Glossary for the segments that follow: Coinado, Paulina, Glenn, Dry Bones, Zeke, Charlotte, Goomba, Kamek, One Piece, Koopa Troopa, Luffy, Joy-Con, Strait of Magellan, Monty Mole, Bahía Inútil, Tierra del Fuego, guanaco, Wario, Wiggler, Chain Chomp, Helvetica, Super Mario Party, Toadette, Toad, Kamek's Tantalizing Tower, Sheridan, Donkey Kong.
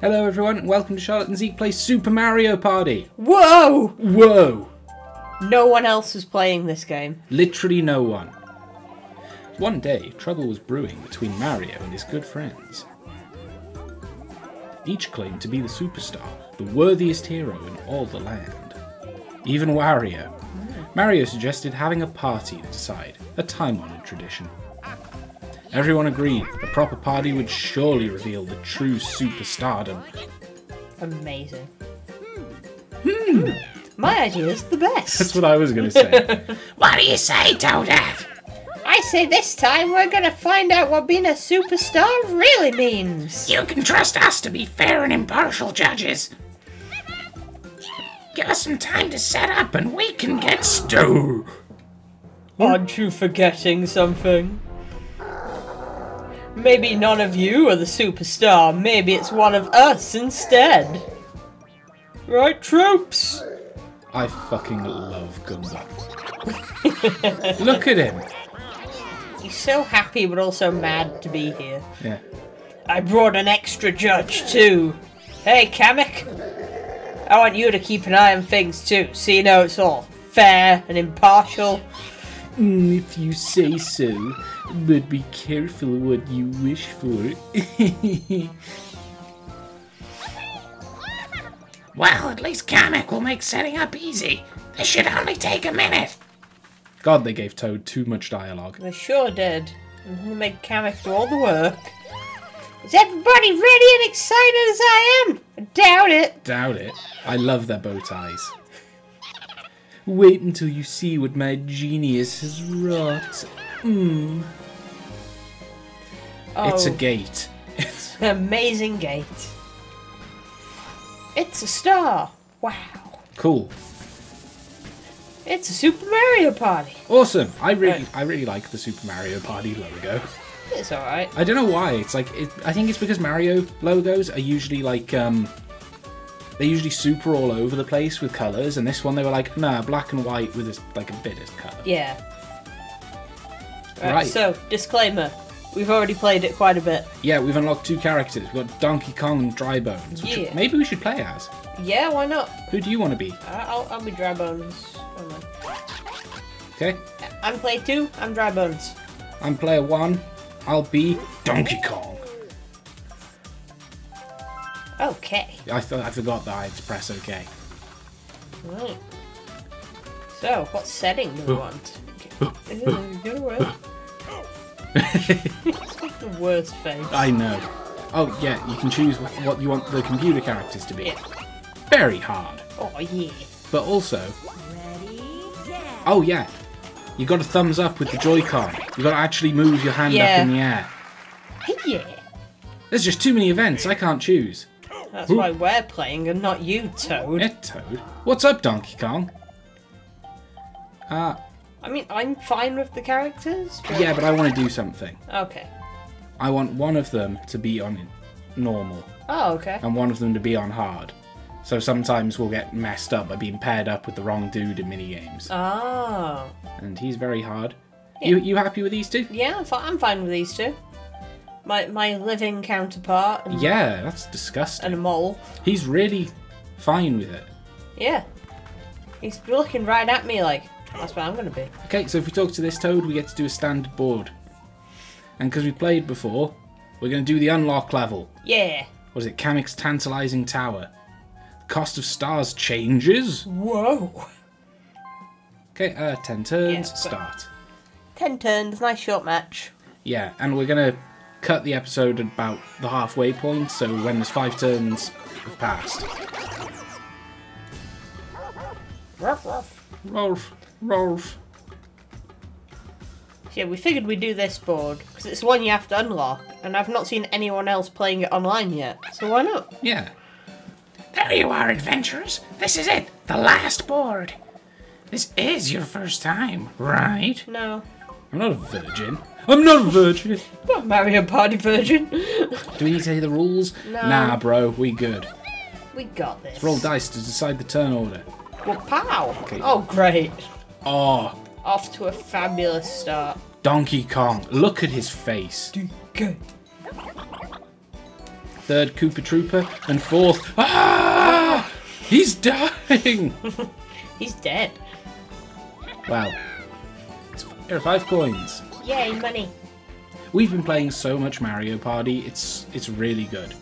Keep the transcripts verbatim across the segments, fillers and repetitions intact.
Hello everyone, welcome to Charlotte and Zeke play Super Mario Party! Whoa! Whoa! No one else is playing this game. Literally no one. One day, trouble was brewing between Mario and his good friends. Each claimed to be the superstar, the worthiest hero in all the land. Even Wario. Mario suggested having a party to decide, a time-honoured tradition. Everyone agreed, a proper party would surely reveal the true superstardom. Amazing. Hmm. My idea is the best. That's what I was going to say. What do you say, Toadette? I say this time we're going to find out what being a superstar really means. You can trust us to be fair and impartial judges. Give us some time to set up and we can get stewed. Aren't you forgetting something? Maybe none of you are the superstar. Maybe it's one of us instead. Right, troops? I fucking love Goomba. Look at him. He's so happy but also mad to be here. Yeah. I brought an extra judge too. Hey, Kamek. I want you to keep an eye on things too, so you know it's all fair and impartial. Mm, if you say so, but be careful what you wish for. Well, at least Kamek will make setting up easy. This should only take a minute. God, they gave Toad too much dialogue. They sure did. I'm going to make Kamek do all the work. Is everybody ready and excited as I am? I doubt it. Doubt it? I love their bow ties. Wait until you see what my genius has wrought. Mm. Oh, it's a gate. It's an amazing gate. It's a star. Wow. Cool. It's a Super Mario Party. Awesome. I really, right. I really like the Super Mario Party logo. It's alright. I don't know why. It's like it, I think it's because Mario logos are usually like um, they're usually super all over the place with colours, and this one they were like, nah, black and white with a, like a bit of colour. Yeah. Right, right, so, disclaimer, we've already played it quite a bit. Yeah, we've unlocked two characters. We've got Donkey Kong and Dry Bones, which yeah. maybe we should play as. Yeah, why not? Who do you want to be? I'll, I'll be Dry Bones. Okay. I'm player two, I'm Dry Bones. I'm player one, I'll be Donkey Kong. Okay. I, th I forgot that I had to press OK. Right. So, what setting do we want? Is it gonna work? It's like the worst face. I know. Oh yeah, you can choose what you want the computer characters to be. Yeah. Very hard. Oh yeah. But also. Ready? Yeah. Oh yeah. You got a thumbs up with the Joy-Con. You got to actually move your hand yeah. up in the air. Yeah. There's just too many events. I can't choose. That's Ooh. why we're playing and not you, Toad. Yeah, Toad. What's up, Donkey Kong? Ah. Uh, I mean, I'm fine with the characters. But... Yeah, but I want to do something. Okay. I want one of them to be on normal. Oh, okay. And one of them to be on hard. So sometimes we'll get messed up by being paired up with the wrong dude in minigames. Oh. And he's very hard. Yeah. You you happy with these two? Yeah, I'm, fi I'm fine with these two. My my living counterpart. And yeah, that's disgusting. And a mole. He's really fine with it. Yeah. He's looking right at me like... That's what I'm going to be. Okay, so if we talk to this Toad, we get to do a standard board. And because we played before, we're going to do the unlock level. Yeah. What is it? Kamek's Tantalizing Tower. The cost of stars changes. Whoa. Okay, uh, ten turns, yeah, start. Ten turns, nice short match. Yeah, and we're going to cut the episode at about the halfway point, so when there's five turns, have passed. Ruff, ruff. Ruff. Rolf. Yeah, we figured we'd do this board because it's the one you have to unlock, and I've not seen anyone else playing it online yet, so why not? Yeah. There you are, adventurers. This is it, the last board. This is your first time, right? No. I'm not a virgin. I'm not a virgin. Not Mario Party virgin. Do we need to hear the rules? No. Nah, bro, we good. We got this. Let's roll dice to decide the turn order. Well, pow! Okay. Oh, great. Oh. Off to a fabulous start. Donkey Kong, look at his face. Donkey. third Koopa Troopa, and fourth... Ah! He's dying! He's dead. Wow. There are five coins. Yay, money. We've been playing so much Mario Party, it's it's really good.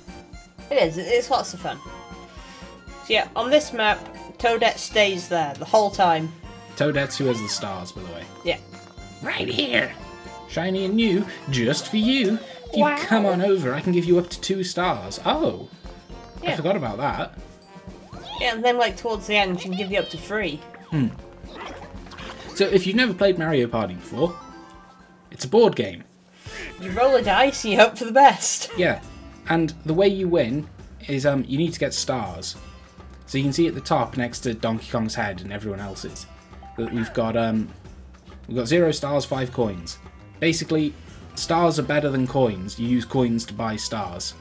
It is, it's lots of fun. So yeah, on this map, Toadette stays there the whole time. Toadette's who has the stars, by the way. Yeah. Right here! Shiny and new, just for you. If you wow. come on over, I can give you up to two stars. Oh, yeah. I forgot about that. Yeah, and then like towards the end, she can give you up to three. Hmm. So if you've never played Mario Party before, it's a board game. You roll a dice and you hope for the best. Yeah, and the way you win is um, you need to get stars. So you can see at the top next to Donkey Kong's head and everyone else's that we've got um, we've got zero stars, five coins. Basically, stars are better than coins. You use coins to buy stars.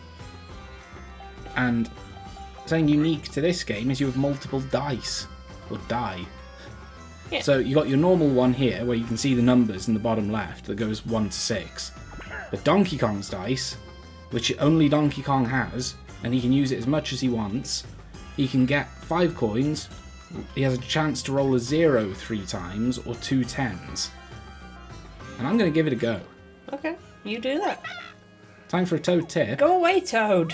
And something unique to this game is you have multiple dice, or die. Yeah. So you got your normal one here, where you can see the numbers in the bottom left, that goes one to six. But Donkey Kong's dice, which only Donkey Kong has, and he can use it as much as he wants, he can get five coins, he has a chance to roll a zero three times, or two tens. And I'm going to give it a go. Okay, you do that. Time for a Toad tip. Go away, Toad.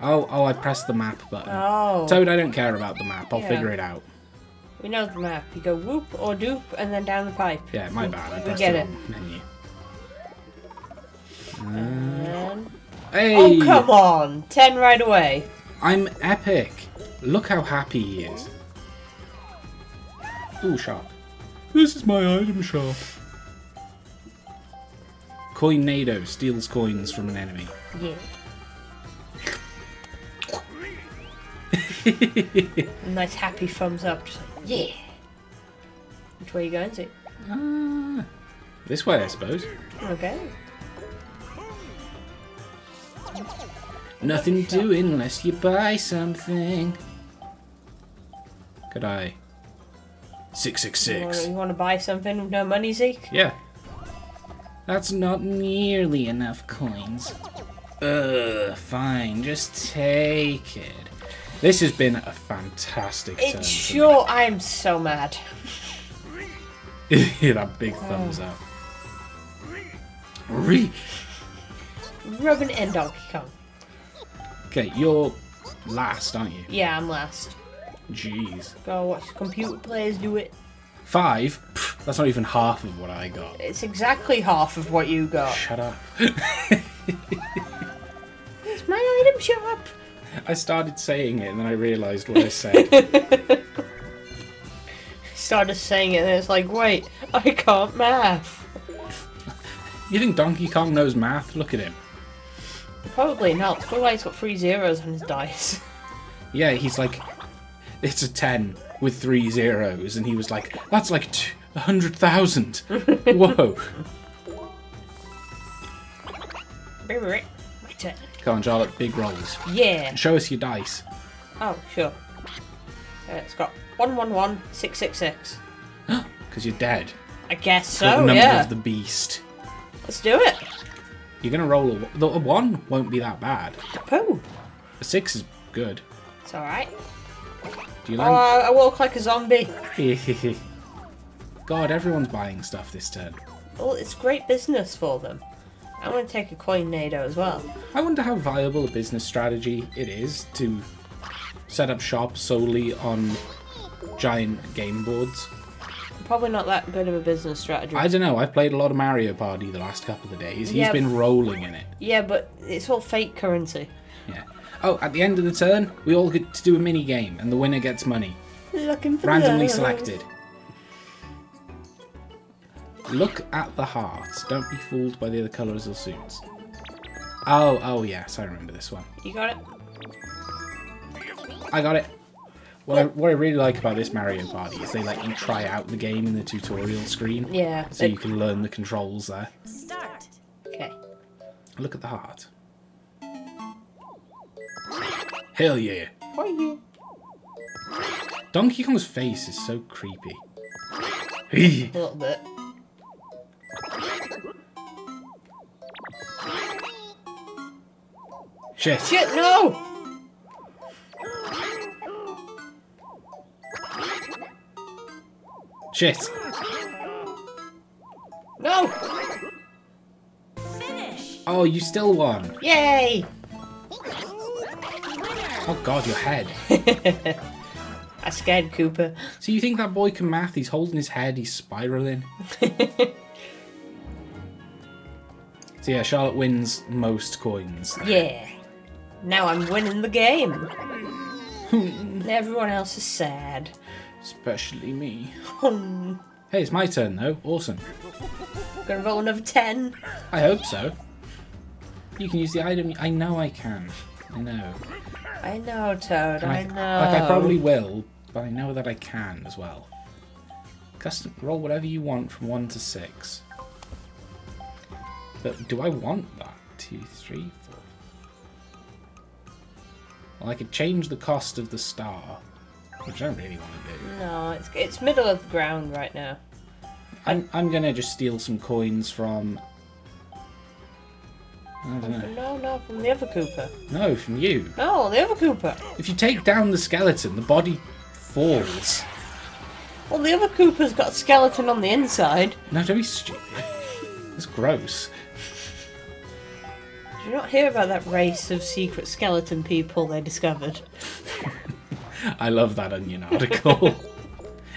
Oh, oh, I pressed the map button. Oh. Toad, I don't care about the map. I'll yeah. figure it out. We know the map. You go whoop or doop and then down the pipe. Yeah, my bad. I pressed we get it. Menu. And... Hey! Oh, come on. Ten right away. I'm epic. Look how happy he is. Ooh, shop. This is my item shop. Coinado steals coins from an enemy. Yeah. A nice happy thumbs up. Just like, yeah. Which way are you going to? Uh, this way, I suppose. Okay. Nothing doing unless you buy something. Could I? six six six. You want to buy something with no money, Zeke? Yeah. That's not nearly enough coins. Ugh, fine, just take it. This has been a fantastic turn. It's sure, I am so mad. Yeah, that big thumbs up. Robin and Donkey Kong. Okay, you're last, aren't you? Yeah, I'm last. Jeez. Go watch computer players do it. Five? Pff, that's not even half of what I got. It's exactly half of what you got. Shut up. It's my item shop. I started saying it and then I realised what I said. Started saying it and it's like, wait, I can't math. You think Donkey Kong knows math? Look at him. Probably not. That's why he's got three zeros on his dice. Yeah, he's like, it's a ten. With three zeros, and he was like, that's like a hundred thousand. Whoa. My turn. Come on, Charlotte, big rolls. Yeah. Show us your dice. Oh, sure. Uh, it's got one one one six six six. Because you're dead. I guess so. The number yeah. of the beast. Let's do it. You're gonna roll a, the, a one. Won't be that bad. Pooh. A six is good. It's all right. Do you like... Oh, I walk like a zombie. God, everyone's buying stuff this turn. Well, it's great business for them. I want to take a coinado as well. I wonder how viable a business strategy it is to set up shop solely on giant game boards. Probably not that good of a business strategy. I don't know. I've played a lot of Mario Party the last couple of days. He's yeah, been rolling in it. Yeah, but it's all fake currency. Yeah. Oh, at the end of the turn, we all get to do a mini game, and the winner gets money. Looking for randomly those. Selected. Look at the hearts. Don't be fooled by the other colours or suits. Oh, oh yes, I remember this one. You got it. I got it. What I, what I really like about this Mario Party is they let you try out the game in the tutorial screen. Yeah. So you can learn the controls there. Start. Okay. Look at the heart. Hell yeah. Why Donkey Kong's face is so creepy. A little bit. Shit. Shit, no! Shit. No! Finish. Oh, you still won. Yay! Oh god, your head. I scared Koopa. So you think that boy can math? He's holding his head, he's spiraling. So yeah, Charlotte wins most coins there. Yeah. Now I'm winning the game. Everyone else is sad. Especially me. Hey, it's my turn though. Awesome. Gonna roll another ten. I hope so. You can use the item. I know I can. I know. I know, Toad. I, I know. Like, I probably will, but I know that I can as well. Custom roll whatever you want from one to six. But do I want that? Two, three, four. Well, I could change the cost of the star, which I don't really want to do. No, it's it's middle of the ground right now. I'm I'm gonna just steal some coins from. I don't know. No, no, from the other Koopa. No, from you. No, the other Koopa. If you take down the skeleton, the body falls. Well, the other Koopa's got a skeleton on the inside. No, don't be stupid. It's gross. Did you not hear about that race of secret skeleton people they discovered? I love that Onion article.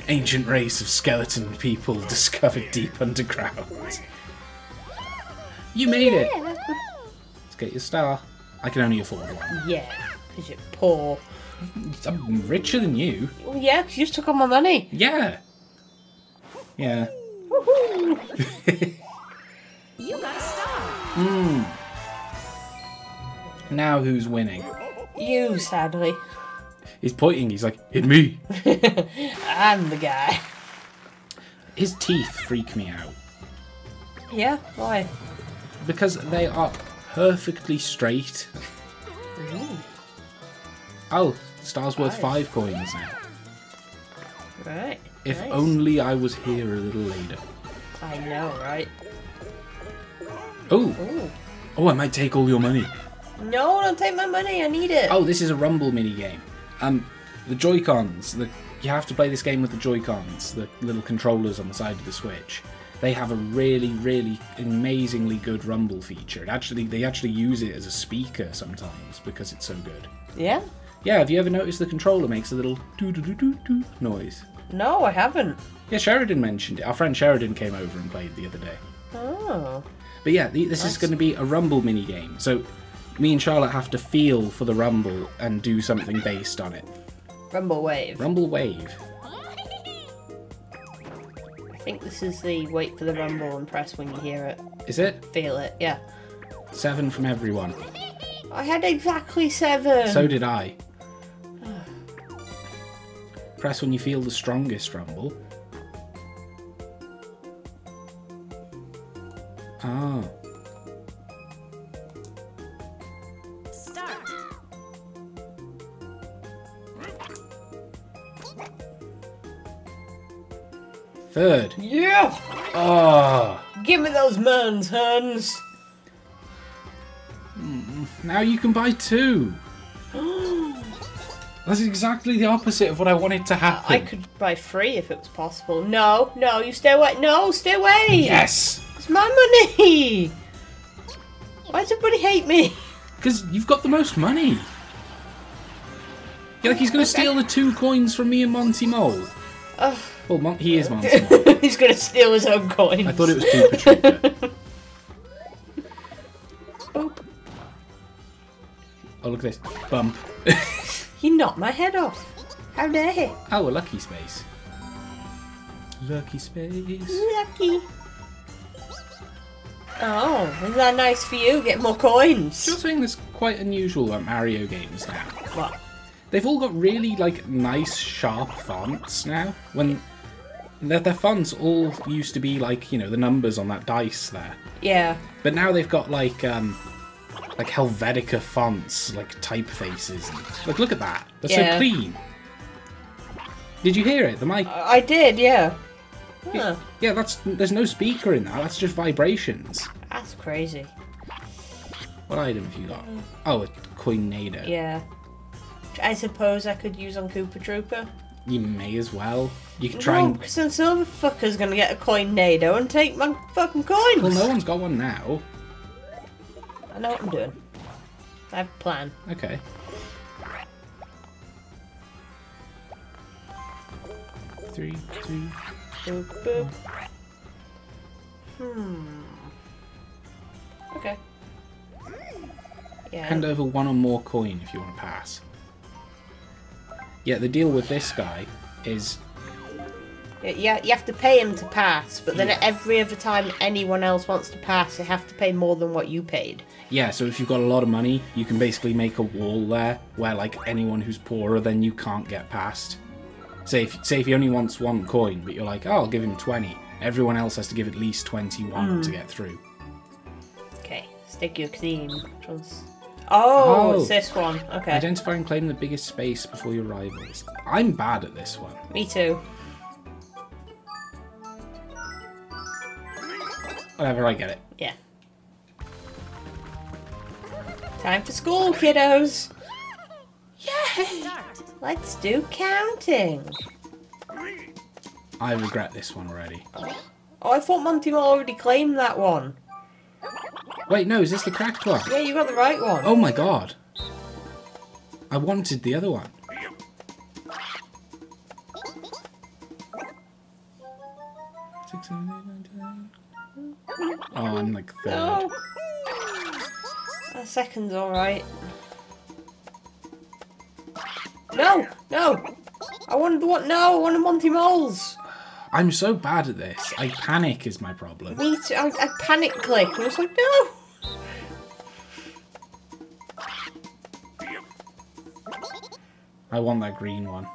Ancient race of skeleton people discovered deep underground. You made yeah, it! That's good. Let's get your star. I can only afford one. Yeah, because you're poor. I'm richer than you. Well, yeah, because you just took all my money. Yeah. Yeah. Woohoo! You got a star. Mm. Now who's winning? You, sadly. He's pointing. He's like, hit me. I'm the guy. His teeth freak me out. Yeah? Why? Because they are perfectly straight. Ooh. Oh, star's worth five coins now. Right. If nice. Only I was here a little later. I know, right? Oh, oh! I might take all your money. No, don't take my money. I need it. Oh, this is a Rumble mini game. Um, the Joy-Cons. The you have to play this game with the Joy-Cons, the little controllers on the side of the Switch. They have a really, really amazingly good Rumble feature. It actually, they actually use it as a speaker sometimes because it's so good. Yeah. Yeah. Have you ever noticed the controller makes a little doo doo doo doo doo noise? No, I haven't. Yeah, Sheridan mentioned it. Our friend Sheridan came over and played the other day. Oh. But yeah, the, this nice. Is going to be a Rumble minigame. So me and Charlotte have to feel for the Rumble and do something based on it. Rumble Wave. Rumble Wave. I think this is the wait for the Rumble and press when you hear it. Is it? Feel it, yeah. Seven from everyone. I had exactly seven. So did I. Press when you feel the strongest Rumble. Oh. Start. Third. Yeah. Oh. Give me those man's hands. Now you can buy two. That's exactly the opposite of what I wanted to happen. I could buy three if it was possible. No, no, you stay away. No, stay away. Yes. My money! Why does everybody hate me? Because you've got the most money. You're like he's going to steal the two coins from me and Monty Mole. Uh, well, Mon he is Monty Mole. He's going to steal his own coins. I thought it was Koopa Troopa. Oh, look at this. Bump. He knocked my head off. How dare he? Oh, a lucky space. Lucky space. Lucky. Oh, isn't that nice for you? Get more coins. You're saying this quite unusual about Mario games now. What? They've all got really like nice sharp fonts now. When their, their fonts all used to be like, you know, the numbers on that dice there. Yeah. But now they've got like um like Helvetica fonts, like typefaces. Like look at that. They're yeah. so clean. Did you hear it? The mic. I did, yeah. Huh. Yeah, that's there's no speaker in that. That's just vibrations. That's crazy. What item have you got? Oh, a Queen Nader. Yeah. I suppose I could use on Koopa Troopa. You may as well. You could try no, and... because then some fucker's going to get a coin nado and take my fucking coins. Well, no one's got one now. I know what I'm doing. I have a plan. Okay. Three, two... Boop, boop. Hmm... Okay. Yeah. Hand over one or more coin if you want to pass. Yeah, the deal with this guy is... Yeah, you have to pay him to pass, but then yeah. every other time anyone else wants to pass, they have to pay more than what you paid. Yeah, so if you've got a lot of money, you can basically make a wall there where, like, anyone who's poorer than you can't get past. Say if, say if he only wants one coin, but you're like, oh, I'll give him twenty. Everyone else has to give at least twenty-one mm. to get through. Okay, stick your theme. Oh, oh, it's this one. Okay. Identify and claim the biggest space before your rivals. I'm bad at this one. Me too. Whatever, I get it. Yeah. Time for school, kiddos! Yay! Let's do counting! I regret this one already. Oh, I thought Monty Mole already claimed that one. Wait, no, is this the cracked one? Yeah, you got the right one. Oh my god. I wanted the other one. Oh, I'm like third. No. That second's alright. No! No! I wanted the one. No, I wanted Monty Moles! I'm so bad at this. I panic is my problem. Me too. I, I panic click. I was like, no! I want that green one.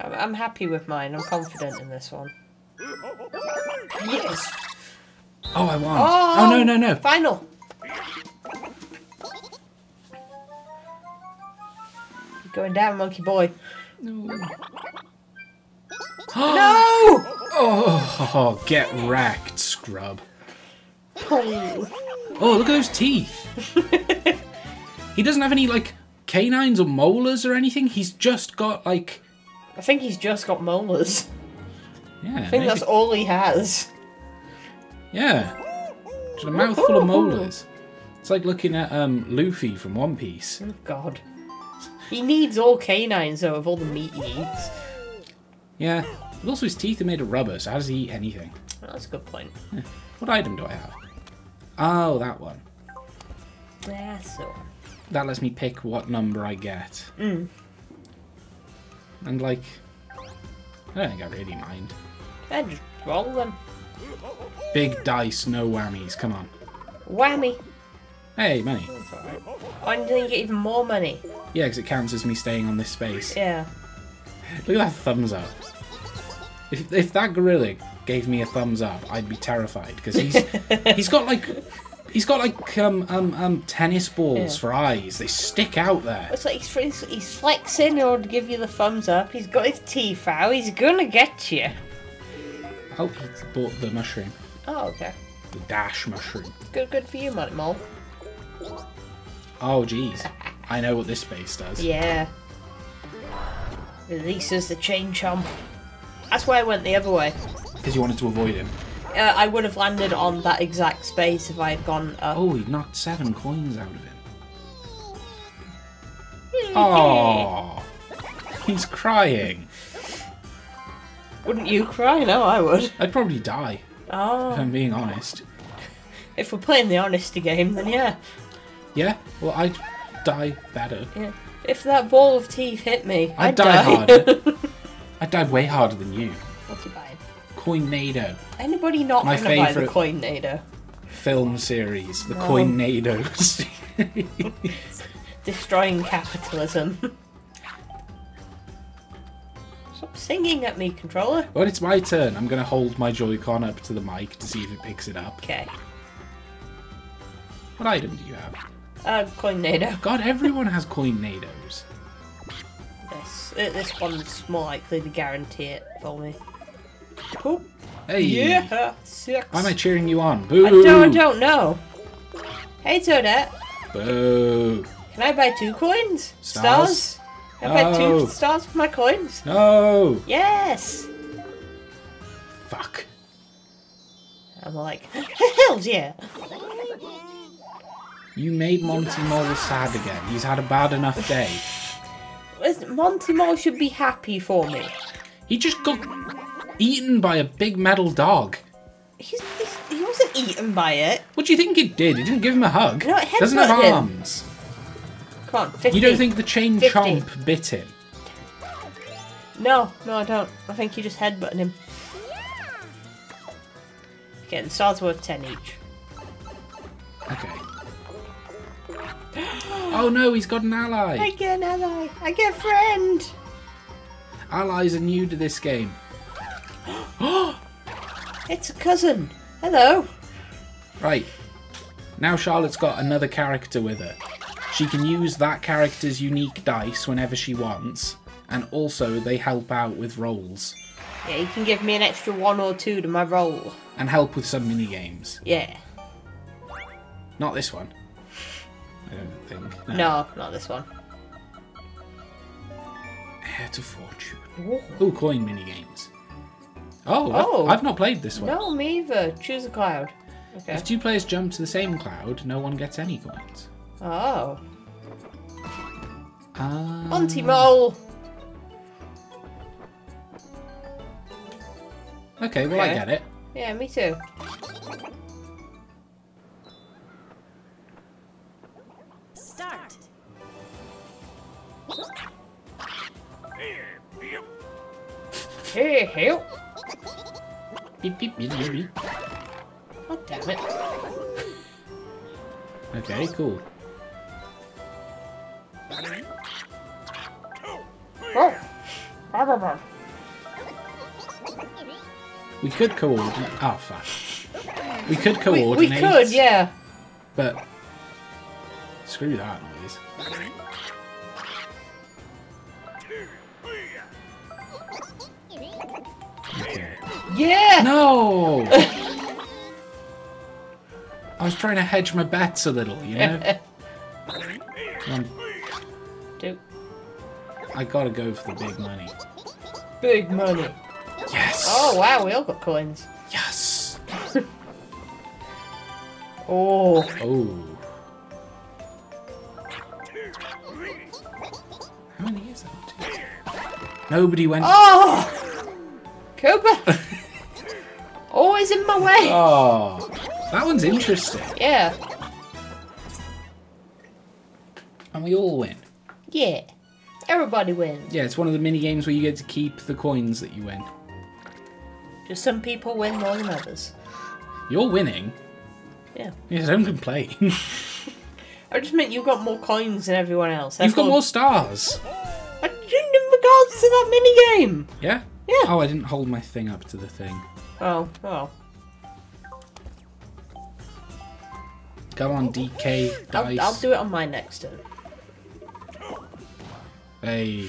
I'm, I'm happy with mine. I'm confident in this one. Yes! Oh, I won. Oh, oh, no, no, no. Final. You're going down, monkey boy. No. No! Oh, oh, get wrecked, scrub. Oh, oh look at those teeth. He doesn't have any, like, canines or molars or anything. He's just got, like... I think he's just got molars. Yeah, I think maybe. That's all he has. Yeah. Just a mouthful of molars. It's like looking at um, Luffy from One Piece. Oh, God. He needs all canines, though, of all the meat he eats. Yeah. But also his teeth are made of rubber, so how does he eat anything? Well, that's a good point. Yeah. What item do I have? Oh, that one. That's all. That lets me pick what number I get. Mm. And, like... I don't think I really mind. Yeah, just roll them. Big dice, no whammies, come on. Whammy. Hey, money. That's alright. Oh, and then you get even more money. Yeah, because it counts as me staying on this space. Yeah. Look at that thumbs up. If, if that gorilla gave me a thumbs up, I'd be terrified, because he's he's got like he's got like um um um tennis balls yeah. for eyes. They stick out there. It's like he's he's flexing in order to give you the thumbs up. He's got his teeth out. He's gonna get you. Oh, he bought the mushroom. Oh, okay. The dash mushroom. Good, good for you, Monty Mole. Oh, jeez. I know what this space does. Yeah. Releases the Chain Chomp. That's why I went the other way. Because you wanted to avoid him. Uh, I would have landed on that exact space if I had gone up. Oh, he knocked seven coins out of him. Oh, he's crying. Wouldn't you cry? No, I would. I'd probably die. Oh. If I'm being honest. If we're playing the honesty game, then yeah. Yeah? Well, I'd die better. Yeah. If that ball of teeth hit me, I'd, I'd die, die harder. I'd die way harder than you. What are you buying? Coinado. Anybody not going to buy the Coinado? Film series, the oh. Coinado series. Destroying capitalism. Stop singing at me, controller. When it's my turn, I'm going to hold my Joy-Con up to the mic to see if it picks it up. Okay. What item do you have? Uh, Coinado. God, everyone has Coinados. This, this one's more likely to guarantee it for me. Oh. Hey! Yeah! Six. Why am I cheering you on? Boo! I don't, I don't know! Hey, Toadette. Boo. Can I buy two coins? Stars? Stars? Can no. I buy two stars with my coins? No. Yes. Fuck. I'm like, hell yeah. You made Monty Mole sad again. He's had a bad enough day. Monty Mole should be happy for me. He just got eaten by a big metal dog. He's, he's, he wasn't eaten by it. What do you think it did? It didn't give him a hug. No, it headbutted. Doesn't have arms. Come on, fifty. You don't think the Chain Chomp bit him? No, no, I don't. I think you just headbutted him. Okay, the stars worth ten each. Okay. Oh no, he's got an ally! I get an ally! I get a friend! Allies are new to this game. It's a cousin! Hello! Right. Now Charlotte's got another character with her. She can use that character's unique dice whenever she wants, and also they help out with rolls. Yeah, you can give me an extra one or two to my roll. And help with some mini-games. Yeah. Not this one. I don't think. No, no, not this one. Heir to Fortune. Ooh, coin minigames. Oh, oh, I've not played this one. No, me either. Choose a cloud. Okay. If two players jump to the same cloud, no one gets any coins. Oh. Um... Monty Mole! Okay, well, okay. I get it. Yeah, me too. Hey, help! Beep, beep, beep, beep, beep. Oh, damn it. Okay, cool. Oh. We could coordinate. Oh, fuck. We could coordinate. We, we could, yeah. But. Screw that noise. Yeah! No! I was trying to hedge my bets a little, you know? um, Two. I gotta go for the big money. Big money. Yes! Oh, wow, we all got coins. Yes! Oh. Oh. How many is that? Nobody went. Oh! Koopa! Always in my way! Oh, that one's interesting. Yeah. And we all win. Yeah. Everybody wins. Yeah, it's one of the mini games where you get to keep the coins that you win. Just some people win more than others. You're winning? Yeah. Yes, don't complain. I just meant you've got more coins than everyone else. That's you've got more stars. I didn't in regards to that mini game. Yeah? Yeah. Oh, I didn't hold my thing up to the thing. Oh, oh. Go on, D K dice. I'll, I'll do it on my next turn. Hey.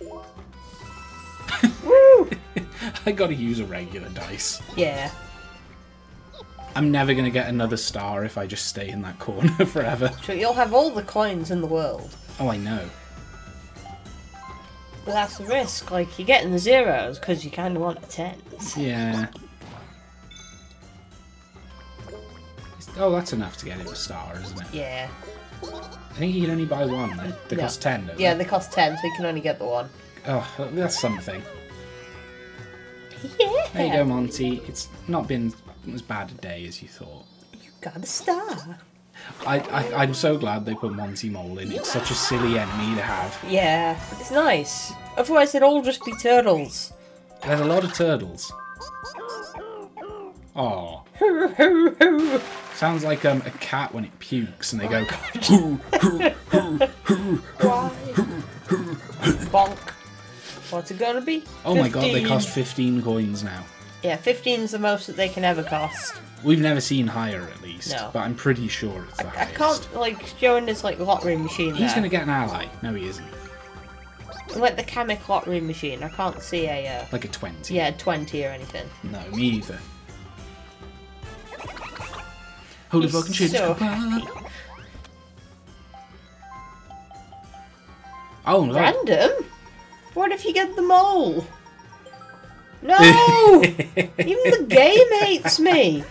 Woo! I gotta use a regular dice. Yeah. I'm never gonna get another star if I just stay in that corner forever. So you'll have all the coins in the world. Oh, I know. But that's the risk, like, you're getting the zeros because you kind of want the tens. Yeah. Oh, that's enough to get it a star, isn't it? Yeah. I think you can only buy one. They, they no. cost ten, don't they? Yeah, they cost ten, so you can only get the one. Oh, that's something. Yeah! There you go, Monty. It's not been as bad a day as you thought. You got a star. I, I, I'm so glad they put Monty Mole in. It's such a silly enemy to have. Yeah, it's nice. Otherwise they'd all just be turtles. There's a lot of turtles. Oh. Sounds like um, a cat when it pukes and they go... Bonk. What's it gonna be? Oh my god, they cost fifteen coins now. Yeah, fifteen's the most that they can ever cost. We've never seen higher, at least. No. But I'm pretty sure it's the I, highest. I can't, like, showing this, like, lottery machine He's there. Going to get an ally. No, he isn't. Like the Kamek lottery machine. I can't see a... Uh, like a twenty. Yeah, a twenty or anything. No, me either. Holy He's fucking shit, so Koopa. Oh, no. Random? What if you get the mole? No! Even the game hates me!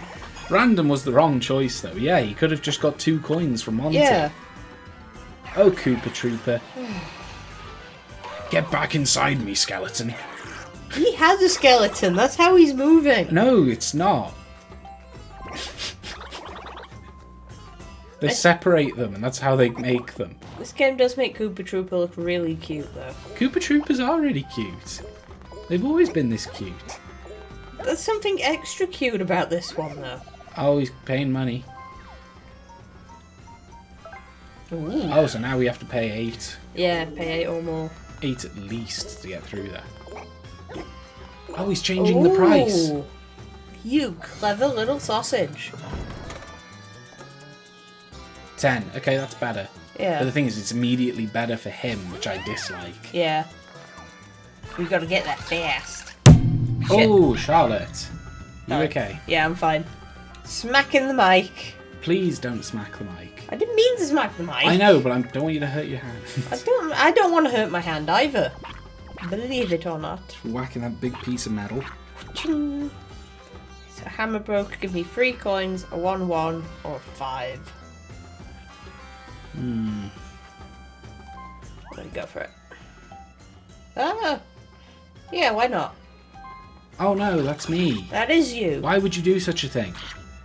Random was the wrong choice, though. Yeah, he could have just got two coins from Monty. Yeah. Oh, Koopa Troopa. Get back inside me, skeleton. He has a skeleton. That's how he's moving. No, it's not. They I... separate them, and that's how they make them. This game does make Koopa Troopa look really cute, though. Koopa Troopas are really cute. They've always been this cute. There's something extra cute about this one, though. Oh, he's paying money. Ooh. Oh, so now we have to pay eight. Yeah, pay eight or more. Eight at least to get through that. Oh, he's changing Ooh. the price. You clever little sausage. Ten. Okay, that's better. Yeah. But the thing is, it's immediately better for him, which I dislike. Yeah. We've got to get that fast. Oh, Charlotte. You oh. okay? Yeah, I'm fine. Smacking the mic. Please don't smack the mic. I didn't mean to smack the mic. I know, but I don't want you to hurt your hand. I don't. I don't want to hurt my hand either. Believe it or not. Whacking that big piece of metal. Ching. So hammer broke. Give me three coins, a one, one, or a five. Hmm. I'm gonna go for it. Ah. Yeah. Why not? Oh no, that's me. That is you. Why would you do such a thing?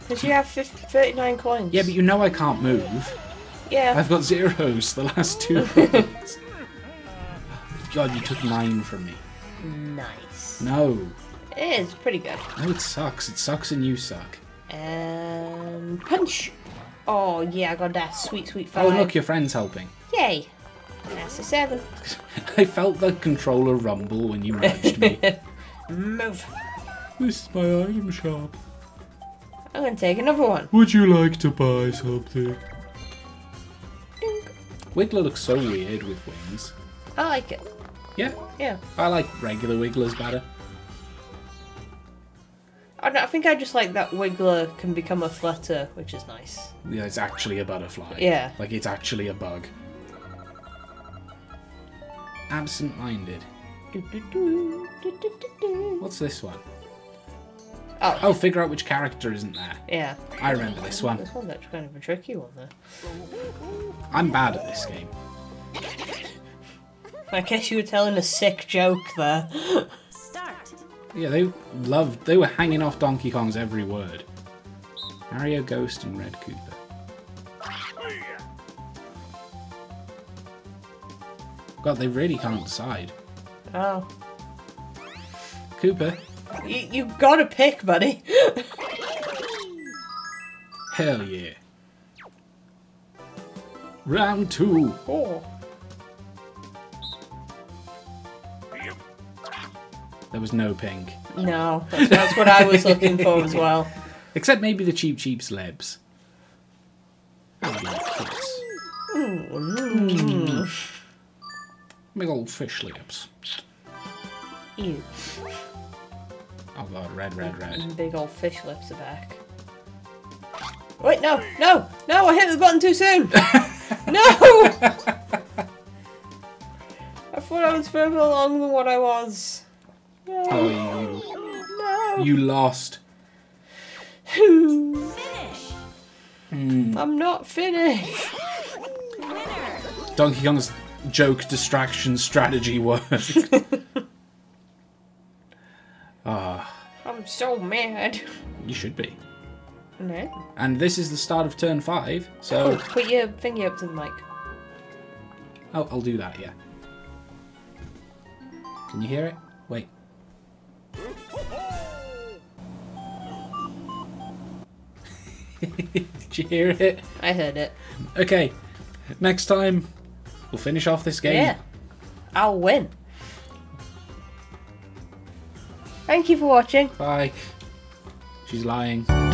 Because you have thirty-nine coins. Yeah, but you know I can't move. Yeah. I've got zeros the last two rounds. God, you took nine from me. Nice. No. It's pretty good. No, it sucks. It sucks and you suck. And punch. Oh, yeah, I got that sweet, sweet five. Oh, look, your friend's helping. Yay. That's a seven. I felt the controller rumble when you nudged me. Move. This is my item shop. I'm going to take another one. Would you like to buy something? Ding. Wiggler looks so weird with wings. I like it. Yeah? Yeah. I like regular Wigglers better. I, don't, I think I just like that Wiggler can become a flutter, which is nice. Yeah, it's actually a butterfly. Yeah. Like, it's actually a bug. Absent-minded. What's this one? Oh. oh, figure out which character isn't there. Yeah. I remember this one. This one's actually kind of a tricky one, though. I'm bad at this game. I guess you were telling a sick joke there. Start. Yeah, they loved... They were hanging off Donkey Kong's every word. Mario, Ghost, and Red Koopa. God, they really can't decide. Oh. Koopa... You, you gotta pick, buddy. Hell yeah. Round two. Oh. There was no pink. No, that's, that's what I was looking for as well. Except maybe the cheap, cheap slabs. Mm. Big old fish lips. Ew. Oh god, red, red, red. Big old fish lips are back. Wait, no, no, no, I hit the button too soon! No! I thought I was further along than what I was. No. Oh, you. No. You lost. Finish! Mm. I'm not finished! Winner. Donkey Kong's joke distraction strategy worked. Ah. Oh. I'm so mad. You should be. No. And this is the start of turn five, so... Oh, put your finger up to the mic. Oh, I'll do that, yeah. Can you hear it? Wait. Did you hear it? I heard it. Okay. Next time, we'll finish off this game. Yeah. I'll win. Thank you for watching. Bye. She's lying.